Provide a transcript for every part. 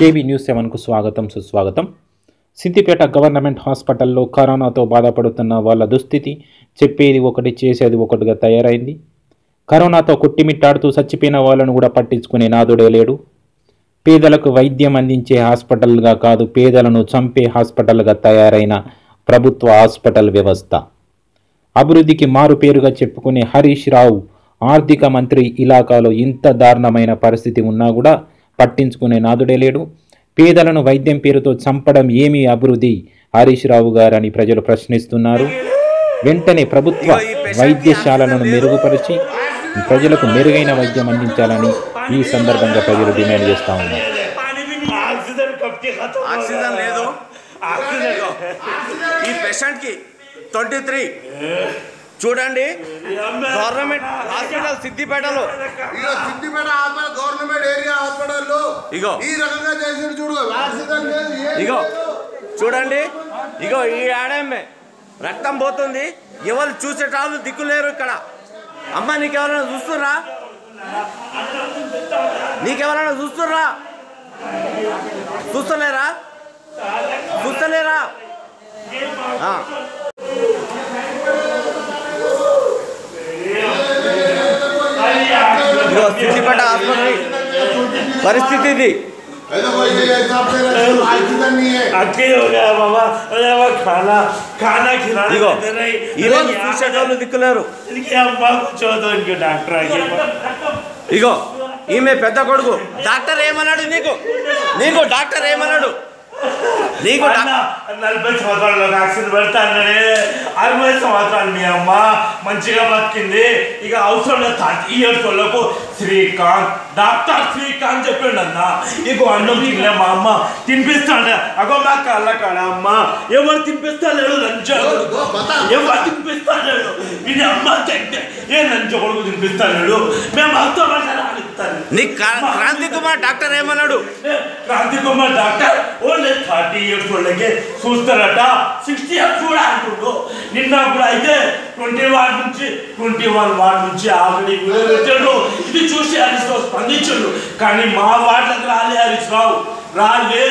KB News7 కు స్వాగతం సుస్వాగతం. సిద్దిపేట గవర్నమెంట్ హాస్పిటల్లో కరోనాతో బాధపడుతున్న వాళ్ళ దుస్థితి చెప్పేది ఒకటి చేసేది ఒకటిగా తయారైంది. కరోనాతో కొట్టిమిట్టాడుతూ చచ్చిపోయిన వాళ్ళను కూడా పట్టించుకునే నాదుడే లేడు. పేదలకు వైద్యం అందించే హాస్పిటల్గా కాదు, పేదలను చంపే హాస్పిటల్గా తయారైన ప్రభుత్వ హాస్పిటల్ వ్యవస్థ. అభివృద్ధికి మారు పేరుగా చెప్పుకునే హరీష్ రావు ఆర్థిక మంత్రి ఇలాకాలో ఇంత దారుణమైన పరిస్థితి ఉన్నా కూడా పట్టించుకునే నాదుడే లేడు. పేదలను వైద్యం పేరుతో చంపడం ఏమీ అభివృద్ధి హరీష్ రావు గారని ప్రజలు ప్రశ్నిస్తున్నారు. వెంటనే ప్రభుత్వ వైద్యశాలలను మెరుగుపరిచి ప్రజలకు మెరుగైన వైద్యం అందించాలని ఈ సందర్భంగా ప్రజలు డిమాండ్ చేస్తూ ఉన్నారు. చూడండి, గవర్నమెంట్ హాస్పిటల్ సిద్దిపేటలో ఇగో ఇగో చూడండి, ఇగో ఈ ఆడమ్మే రక్తం పోతుంది. ఎవరు చూసేటాళ్ళు దిక్కులేరు. ఇక్కడ అమ్మ నీకెవరైనా చూస్తుర్రా? చూస్తలేరా? సిద్దిపేట హాస్పిటల్ పరిస్థితి ఇది. ఈరోజు చూసేటోళ్ళు దిక్కులేరు. ఇగో ఈమె పెద్ద కొడుకు డాక్టర్ ఏమన్నాడు? నీకు నీకు డాక్టర్ ఏమన్నాడు? నీకు 40 సంవత్సరాలు వ్యాక్సిన్ పెడతానే, 60 సంవత్సరాలు మీ అమ్మ మంచిగా బతికింది. ఇక అవసరంలో 30 ఇయర్స్ వాళ్ళకు శ్రీకాంత్, డాక్టర్ శ్రీకాంత్ చెప్పాడు అన్న. నీకు అన్నం తినలే మా అమ్మ తినిపిస్తాడు. అగో మా కళ్ళ కాడ అమ్మ ఎవరు తినిపిస్తాడు? ఎవరు తినిపిస్తాడు? ఇది అమ్మ అంటే ఏ లంచ కొడుకు తినిపిస్తాడు? మేము అర్థం క్రాంతి కుమార్ డాక్టర్ ఏమన్నాడు? Kranti Kumar doctor only 30 years వాళ్ళకి చూస్తారట, 60 ఇయర్స్ కూడా అంటుండ్రు. నిన్న కూడా అయితే 21 వార్డు నుంచి ఆల్రెడీ వచ్చాడు. ఇది చూసి హరీష్ రావు స్పందించాడు. కానీ మా వార్డులకు రాలే హరీష్ రావు, రాలే.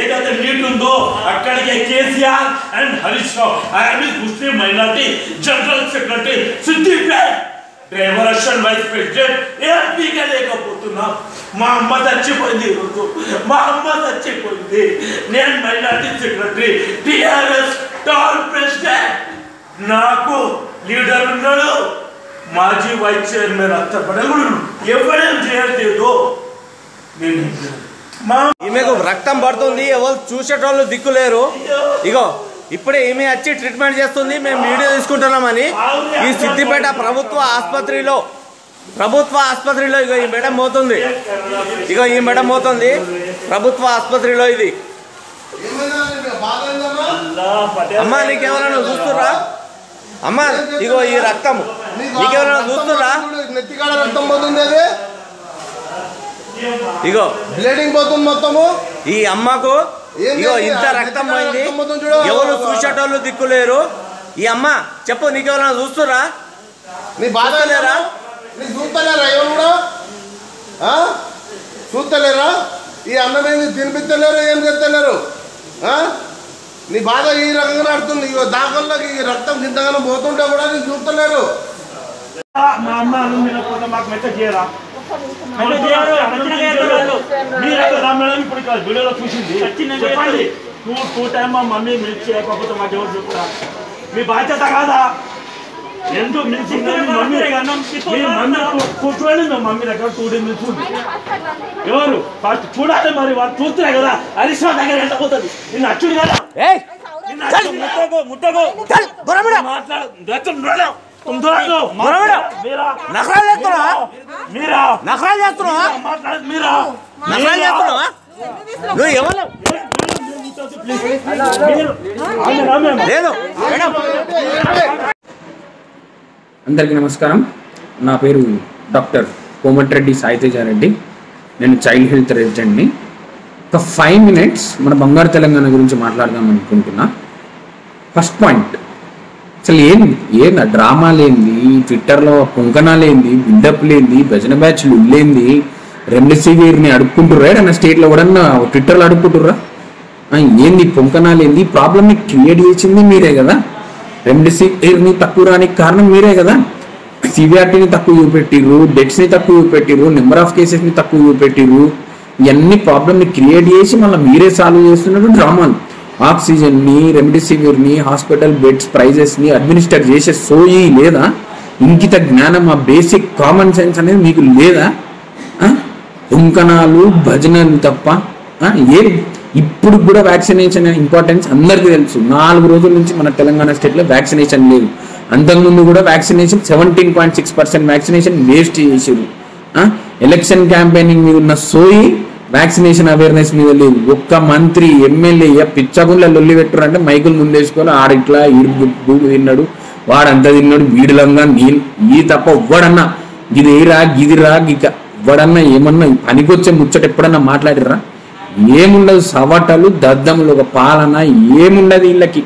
ఏదైతే నీట్ ఉందో అక్కడికే కేసీఆర్ అండ్ హరీష్ రావు. ఆయన Muslim minority general secretary Siddipet రేవలషన్ వైస్ ప్రెసిడెంట్ ఏపీగా లేకపోతున్నా. మా అమ్మ చచ్చిపోయింది. ఈరోజు మా అమ్మ చచ్చిపోయింది. నేను minority secretary, TRS town president, నాకు లీడర్ ఉన్నాడు, మాజీ వైస్ చైర్మన్ అత్త పడగుడు ఎవరేం చేయలేదు. నేను ఈమెకు రక్తం పడుతుంది, ఎవరు చూసేటోళ్ళు దిక్కులేరు. ఇగో ఇప్పుడే ఈమె వచ్చి ట్రీట్మెంట్ చేస్తుంది, మేము వీడియో తీసుకుంటున్నామని. ఈ సిద్దిపేట ప్రభుత్వ ఆసుపత్రిలో ఇక ఈ మేడం పోతుంది. ప్రభుత్వ ఆసుపత్రిలో ఇది అమ్మ నీకెవరైనా చూస్తుర్రా? అమ్మ ఇగో ఈ రక్తము నీకెవరైనా చూస్తుర్రా? రక్తం పోతుంది, ఇగో బ్లీడింగ్ పోతుంది మొత్తము. ఈ అమ్మకు ఇంత రక్తం పోయింది, ఎవరు చూసేటోళ్ళు దిక్కులేరు. ఈ అమ్మ చెప్పు, నీకెవరైనా చూస్తురా? నీ బాధలేరా? చూస్తలేరా? ఈ అన్నం ఏంది తినిపిస్తలేరు, ఏం చేస్తలేరు? నీ బాధ ఈ రకంగా నడుతుంది. ఇగో దాఖల్లో ఈ రక్తం చింతగానే పోతుంటే కూడా నీ చూస్తలేరు. వీడియోలో చూసింది చెప్పండి. 2 టైమ్ మా మమ్మీ మిల్క్ చేయకపోతే మాకు ఎవరు చెప్తారా? మీ బాధ్యత కాదా? ఎందుకు మిల్చి కూర్చోండి. మేము మమ్మీ దగ్గర 2 డేస్ మిల్క్ ఎవరు ఫస్ట్ చూడాలి. మరి వాళ్ళు చూస్తున్నా కదా హరీష్ రావు దగ్గర వెళ్ళిపోతుంది. నిన్ను అచ్చుడు కదా మాట్లాడు. అందరికీ నమస్కారం. నా పేరు డాక్టర్ కోమటిరెడ్డి సాయితేజారెడ్డి. నేను చైల్డ్ హెల్త్ రెసిడెంట్ని. ఒక 5 నిమిషాలు మన బంగారు తెలంగాణ గురించి మాట్లాడదాం అనుకుంటున్నా. ఫస్ట్ పాయింట్, అసలు ఏంది ఆ డ్రామాలేంది, ట్విట్టర్లో కుంకణాలేంది, బిల్డప్లేంది, భజన బ్యాచ్లు ఉల్లేంది, రెమ్డెసివిర్ని అడుక్కుంటుర్రా ఏడన్నా స్టేట్లో కూడా ట్విట్టర్లో అడుక్కుంటుర్రా? ఏంది పొంకనాలు, ఏంది ప్రాబ్లమ్ని క్రియేట్ చేసింది మీరే కదా. రెమ్డెసివిర్ని తక్కువ రానికి కారణం మీరే కదా. సివిఆర్టీని తక్కువ చూపెట్టిర్రు, డెత్స్ని తక్కువ చూపెట్టిర్రు, నెంబర్ ఆఫ్ కేసెస్ని తక్కువ చూపెట్టిర్రు. ఇవన్నీ ప్రాబ్లమ్ని క్రియేట్ చేసి మళ్ళీ మీరే సాల్వ్ చేస్తున్నట్టు డ్రామాలు. ఆక్సిజన్ని, రెమ్డెసివిర్ని, హాస్పిటల్ బెడ్స్ ప్రైజెస్ని అడ్మినిస్టర్ చేసే సోయి లేదా? ఇంకిత జ్ఞానం, ఆ బేసిక్ కామన్ సెన్స్ అనేది మీకు లేదా? కుంకణాలు, భజనలు తప్ప ఏ ఇప్పుడు కూడా వ్యాక్సినేషన్ ఇంపార్టెన్స్ అందరికీ తెలుసు. 4 రోజుల నుంచి మన తెలంగాణ స్టేట్లో వ్యాక్సినేషన్ లేదు. అంతకుముందు కూడా వ్యాక్సినేషన్ 17.6% వ్యాక్సినేషన్ వేస్ట్ చేసారు. ఎలక్షన్ క్యాంపెయినింగ్ మీద ఉన్న సోయి వ్యాక్సినేషన్ అవేర్నెస్ మీద లేదు. ఒక్క మంత్రి, ఎమ్మెల్యే పిచ్చగుళ్ళ లొల్లి పెట్టరు అంటే మైకులు ముందేసుకోవాలి. ఆడిట్లా ఈడు తిన్నాడు, వాడంతా తిన్నాడు, వీడులంగా నీళ్ళు ఈ తప్ప ఒవ్వడన్నా గిదిరా గిదిరా గిక ఎవడన్నా ఏమన్నా పనికొచ్చే ముచ్చట ఎప్పుడన్నా మాట్లాడిర్రా? ఏముండదు. సవటలు, దద్దములు, ఒక పాలన ఏముండదు వీళ్ళకి.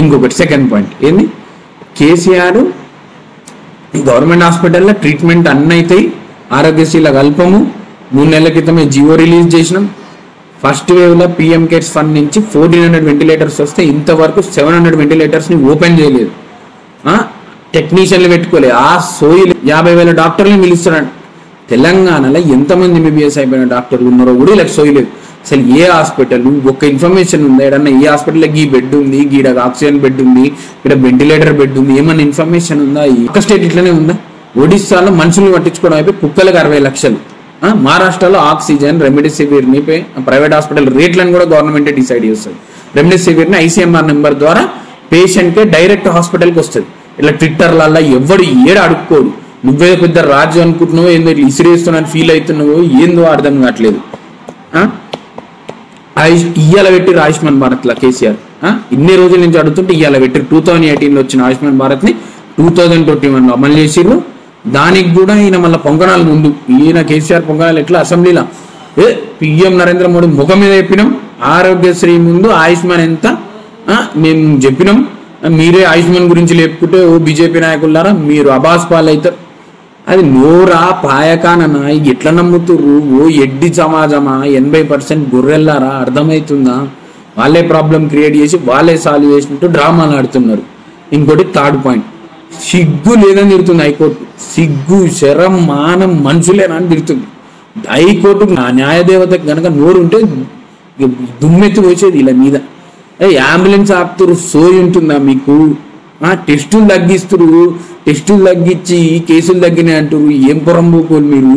ఇంకొకటి సెకండ్ పాయింట్ ఏంది, కేసీఆర్ గవర్నమెంట్ హాస్పిటల్లో ట్రీట్మెంట్ అన్నైతాయి, ఆరోగ్యశీల కల్పము 3 నెలల క్రితమే జియో రిలీజ్ చేసినాం. ఫస్ట్ వేవ్లో పీఎం కేర్స్ ఫండ్ నుంచి 1400 వెంటిలేటర్స్ వస్తే ఇంతవరకు 700 వెంటిలేటర్స్ని ఓపెన్ చేయలేదు. టెక్నీషియన్లు పెట్టుకోలేదు. ఆ సోయిలు 50,000 డాక్టర్లు పిలుస్తున్నాడు. తెలంగాణలో ఎంతమంది ఎంబీబీఎస్ అయిపోయిన డాక్టర్లు ఉన్నారో కూడా ఇలా సోయలేదు. అసలు ఏ హాస్పిటల్ ఒక్క ఇన్ఫర్మేషన్ ఉందా ఏడన్నా? ఏ హాస్పిటల్లో గీ బెడ్ ఉంది, గీడ ఆక్సిజన్ బెడ్ ఉంది, ఇక్కడ వెంటిలేటర్ బెడ్ ఉంది, ఏమన్నా ఇన్ఫర్మేషన్ ఉందా? ఒక స్టేట్ ఇట్లనే ఉందా? ఒడిస్సాలో మనుషుల్ని పట్టించుకోవడం అయిపోయి కుక్కలకు 60 లక్షలు. మహారాష్ట్రలో ఆక్సిజన్, రెమ్డెసివిర్ని ప్రైవేట్ హాస్పిటల్ రేట్లను కూడా గవర్నమెంటే డిసైడ్ చేస్తుంది. రెమ్డెసివిర్ని ఐసీఎంఆర్ నెంబర్ ద్వారా పేషెంట్కే డైరెక్ట్ హాస్పిటల్కి వస్తుంది. ఇట్లా ట్విట్టర్లల్లో ఎవడు ఏడు అడుక్కోడు. నువ్వే పెద్ద రాజు అనుకుంటున్నావు, ఏందో ఇసిరేస్తున్నాను ఫీల్ అవుతున్నావు, ఏందో అర్థం కావట్లేదు. ఇయ్యాల పెట్టి ఆయుష్మాన్ భారత్లా కేసీఆర్ ఇన్ని రోజుల నుంచి అడుగుతుంటే ఇయ్యాల పెట్టి 2018లో వచ్చిన ఆయుష్మాన్ భారత్ని 2021లో అమలు చేసిర్రు. దానికి కూడా ఈయన మళ్ళీ పొంగనాల ముందు ఈయన కేసీఆర్ పొంగనాలు ఎట్లా అసెంబ్లీలో పిఎం నరేంద్ర మోడీ ముఖం మీద చెప్పినాం, ఆరోగ్యశ్రీ ముందు ఆయుష్మాన్ ఎంత మేము చెప్పినాం, మీరే ఆయుష్మాన్ గురించి లేపుకుంటే ఓ బీజేపీ నాయకులారా మీరు అబాస్ పాలవుతారు. అది నోరా పాయకానన్నా ఎట్లా నమ్ముతుర్రు? ఓ ఎడ్డి సమాజమా? 80% గొర్రెల్లారా? అర్థమవుతుందా? వాళ్ళే ప్రాబ్లం క్రియేట్ చేసి వాళ్ళే సాల్వ్ చేసినట్టు డ్రామాలు ఆడుతున్నారు. ఇంకోటి థర్డ్ పాయింట్, సిగ్గు లేదని తిడుతుంది హైకోర్టు. సిగ్గు, శరం, మానం మనుషులేనా అని తిడుతుంది హైకోర్టు. న్యాయదేవతకు కనుక నోరు ఉంటే దుమ్మెత్తి పోసేది ఇలా మీద. అంబులెన్స్ ఆపుతురు సోయి ఉంటుందా మీకు? టెస్టులు తగ్గిస్తురు, టెస్టులు తగ్గించి కేసులు తగ్గినాయి అంటారు. ఏం పొరంబోకోరు మీరు?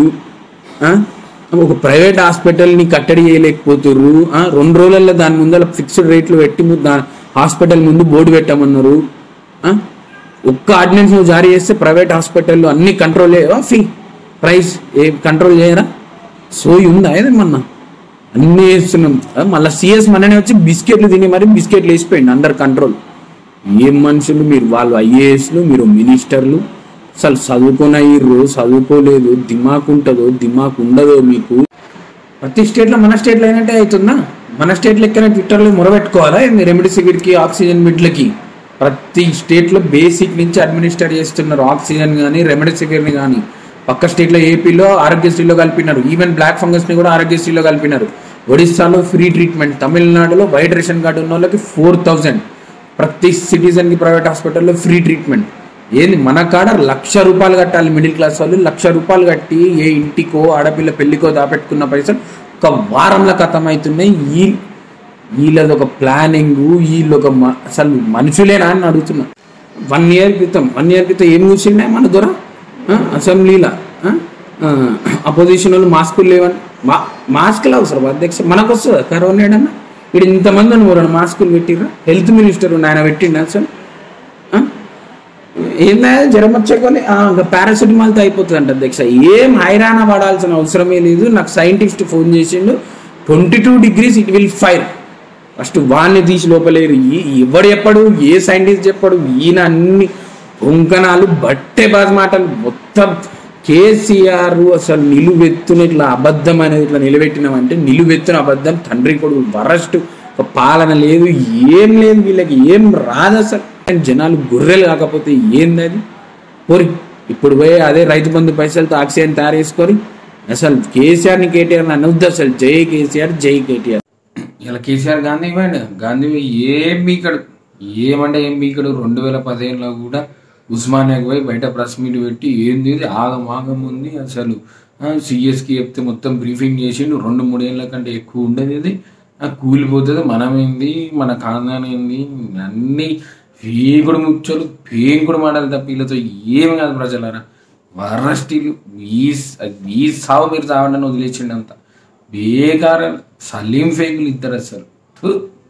ఒక ప్రైవేట్ హాస్పిటల్ని కట్టడి చేయలేకపోతుర్రు. 2 రోజుల్లో దాని ముందర ఫిక్స్డ్ రేట్లు పెట్టి హాస్పిటల్ ముందు బోర్డు పెట్టమన్నారు. ఒక్క ఆర్డినెన్స్ నువ్వు జారీ చేస్తే ప్రైవేట్ హాస్పిటల్లో అన్ని కంట్రోల్ చేయవా? ఫీ ప్రైస్ ఏ కంట్రోల్ చేయరా? సోయి ఉందా ఏదేమన్నా? అన్నీ వేస్తున్నాం. మళ్ళీ సిఎస్ మననే వచ్చి బిస్కెట్లు తిని మరి బిస్కెట్లు వేసిపోయింది అందరు కంట్రోల్. ఏం మనుషులు మీరు? వాళ్ళు ఐఏఎస్లు, మీరు మినిస్టర్లు. అసలు చదువుకొని అయ్యర్రు, చదువుకోలేదు. దిమాకు ఉంటుందో దిమాకు ఉండదో మీకు? ప్రతి స్టేట్లో మన స్టేట్లో అయినట్టే అవుతుందా? మన స్టేట్లో ఎక్కడైనా ట్విట్టర్లో మొరబెట్టుకోవాలా రెమ్డెసివిర్కి, ఆక్సిజన్ బిడ్లకి? ప్రతి స్టేట్లో బేసిక్ నుంచి అడ్మినిస్టర్ చేస్తున్నారు ఆక్సిజన్ కానీ రెమ్డెసివిర్ని కానీ. పక్క స్టేట్లో ఏపీలో ఆరోగ్యశ్రీలో కలిపినారు. ఈవెన్ బ్లాక్ ఫంగస్ని కూడా ఆరోగ్యశ్రీలో కలిపినారు. ఒడిస్సాలో ఫ్రీ ట్రీట్మెంట్. తమిళనాడులో వైట్ రేషన్ కార్డు ఉన్న వాళ్ళకి 4000 ప్రతి సిటిజన్కి ప్రైవేట్ హాస్పిటల్లో ఫ్రీ ట్రీట్మెంట్. ఏంది మన కాడ ₹1,00,000 కట్టాలి? మిడిల్ క్లాస్ వాళ్ళు ₹1,00,000 కట్టి ఏ ఇంటికో ఆడపిల్ల పెళ్లికో దాపెట్టుకున్న పైసలు 1 వారంలో ఖతం అవుతున్నాయి. వీళ్ళది ఒక ప్లానింగ్, వీళ్ళు ఒక అసలు మనుషులేనా అని అడుగుతున్నా. 1 year క్రితం ఏం చూసిండే మన దొర? అసెంబ్లీలో అపోజిషన్ వాళ్ళు మాస్కులు లేవని, మాస్కులు అవసరం అధ్యక్ష మనకు వస్తుందా కరోనా ఏడన్నా? ఇక్కడ ఇంతమంది అని మాస్కులు పెట్టిర్రా? హెల్త్ మినిస్టర్ ఆయన పెట్టిండ అసలు ఏందా? జ్వరం వచ్చేకొని పారాసిటమాల్తో అయిపోతుందంట అధ్యక్ష. ఏం హైరాణ పడాల్సిన అవసరమే లేదు. నాకు సైంటిస్ట్ ఫోన్ చేసిండు, 22 degrees it will fire. First వాడిని తీసి లోపలేరు. ఎవడు చెప్పాడు? ఏ సైంటిస్ట్ చెప్పాడు? ఈయన అన్ని వంకనాలు, బట్టే బాజు మాటలు మొత్తం. కేసీఆర్ అసలు నిలువెత్తున ఇట్లా అబద్ధం అనేది ఇట్లా నిలబెట్టినామంటే నిలువెత్తున అబద్ధం. తండ్రి కొడుకు వరస్ట్. ఒక పాలన లేదు, ఏం లేదు. వీళ్ళకి ఏం రాదు అసలు. జనాలు గొర్రెలు కాకపోతే ఏంది అది? పోరి ఇప్పుడు పోయి అదే రైతు బంధు పైసలతో ఆక్సిజన్ తయారు చేసుకొని అసలు కేసీఆర్ని కేటీఆర్ అనొద్దు, అసలు జై కేసీఆర్ జై కేటీఆర్. ఇలా కేసీఆర్ గాంధీ ఇవ్వండి, గాంధీ ఏం ఇక్కడ ఏమంటే ఏం ఇక్కడ 2015లో కూడా ఉస్మానియాకి పోయి బయట ప్రెస్ మీట్ పెట్టి ఏంది ఆగమాగం ఉంది అసలు, సిఎస్కి చెప్తే మొత్తం బ్రీఫింగ్ చేసిండు, 2-3 ఏళ్ళ కంటే ఎక్కువ ఉండదు, ఇది కూలిపోతుంది, మనమేంది మన కాందానేంది అన్నీ పేగుడు ముచ్చలు పేగుడు మాటలు తప్ప వీళ్ళతో ఏమి కాదు ప్రజలారా. వరస్టీలు ఈ సావు మీరు సావండి అని వదిలేసిండంత బేకార సలీం ఫేకులు ఇద్దరు అసలు.